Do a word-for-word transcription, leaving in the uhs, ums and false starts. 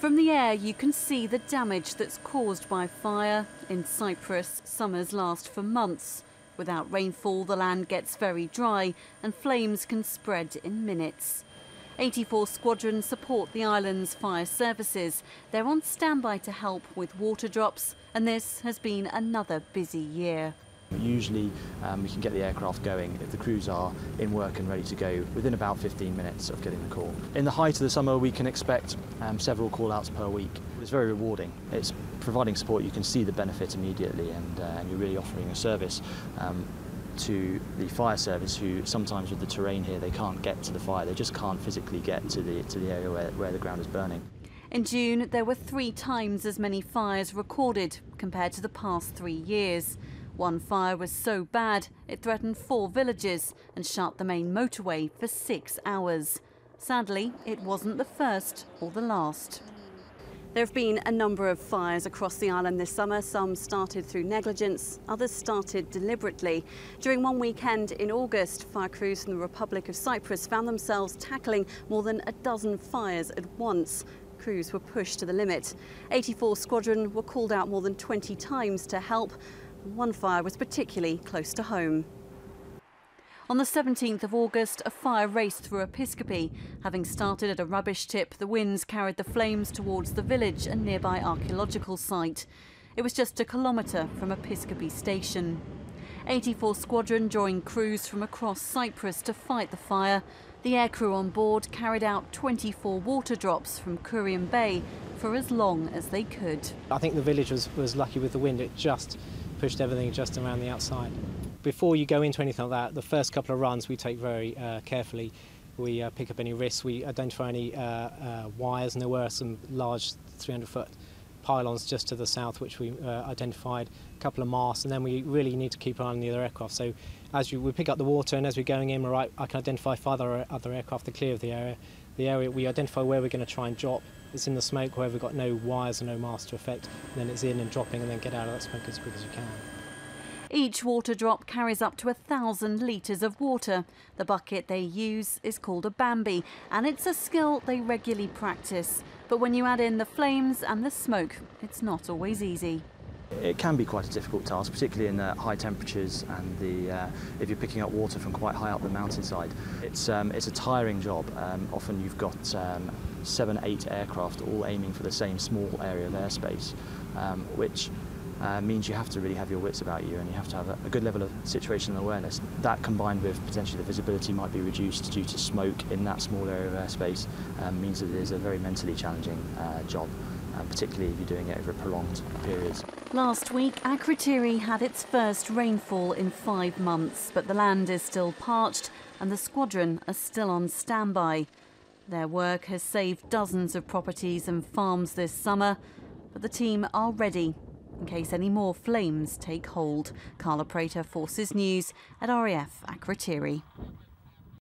From the air, you can see the damage that's caused by fire. In Cyprus, summers last for months. Without rainfall, the land gets very dry and flames can spread in minutes. eighty-four Squadron support the island's fire services. They're on standby to help with water drops, and this has been another busy year. Usually um, we can get the aircraft going if the crews are in work and ready to go within about fifteen minutes of getting the call. In the height of the summer we can expect um, several call-outs per week. It's very rewarding. It's providing support, you can see the benefit immediately, and, uh, and you're really offering a service um, to the fire service, who sometimes with the terrain here they can't get to the fire, they just can't physically get to the, to the area where, where the ground is burning. In June there were three times as many fires recorded compared to the past three years. One fire was so bad it threatened four villages and shut the main motorway for six hours. Sadly, it wasn't the first or the last. There have been a number of fires across the island this summer. Some started through negligence, others started deliberately. During one weekend in August, fire crews from the Republic of Cyprus found themselves tackling more than a dozen fires at once. Crews were pushed to the limit. eighty-four Squadron were called out more than twenty times to help. One fire was particularly close to home. On the seventeenth of August, a fire raced through Episkopi. Having started at a rubbish tip, the winds carried the flames towards the village and nearby archaeological site. It was just a kilometre from Episkopi station. eighty-four Squadron joined crews from across Cyprus to fight the fire. The aircrew on board carried out twenty-four water drops from Kuriam Bay for as long as they could. I think the village was, was lucky with the wind. It just pushed everything just around the outside. Before you go into anything like that, the first couple of runs we take very uh, carefully. We uh, pick up any risks, we identify any uh, uh, wires, and there were some large three hundred foot pylons just to the south which we uh, identified, a couple of masts, and then we really need to keep an eye on the other aircraft. So as you, we pick up the water, and as we're going in, we're right, I can identify five other, other aircraft to clear of the area. The area we identify where we're going to try and drop. It's in the smoke where we've got no wires and no masts to affect, and then it's in and dropping, and then get out of that smoke as quick as you can. Each water drop carries up to a thousand litres of water. The bucket they use is called a Bambi, and it's a skill they regularly practice. But when you add in the flames and the smoke, it's not always easy. It can be quite a difficult task, particularly in uh, high temperatures and the, uh, if you're picking up water from quite high up the mountainside. It's, um, it's a tiring job. Um, often you've got um, seven, eight aircraft all aiming for the same small area of airspace, um, which uh, means you have to really have your wits about you, and you have to have a, a good level of situational awareness. That combined with potentially the visibility might be reduced due to smoke in that small area of airspace um, means that it is a very mentally challenging uh, job. And particularly if you're doing it over prolonged periods. Last week, Akrotiri had its first rainfall in five months, but the land is still parched and the squadron are still on standby. Their work has saved dozens of properties and farms this summer, but the team are ready in case any more flames take hold. Carla Prater, Forces News at R A F Akrotiri.